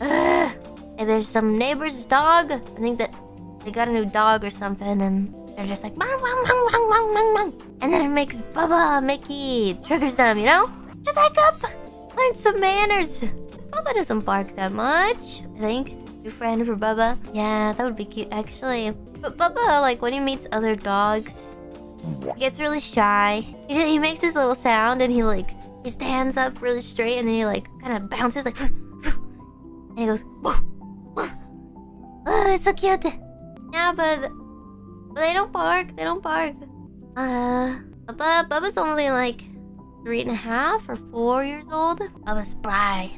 And there's some neighbor's dog. I think that they got a new dog or something, and they're just like, "Mang, mang, mang, mang, mang, mang, mang." And then it makes Bubba, Mickey, triggers them, you know? Shut the heck up! Learn some manners! Bubba doesn't bark that much, I think. New friend for Bubba. Yeah, that would be cute, actually. But Bubba, like, when he meets other dogs, he gets really shy. He makes this little sound, and he stands up really straight, and then he, like, kind of bounces, like, and he goes, "Woof, woof." Oh, it's so cute. Yeah, but they don't bark. They don't bark. Bubba's only like 3.5 or 4 years old. Bubba's spry.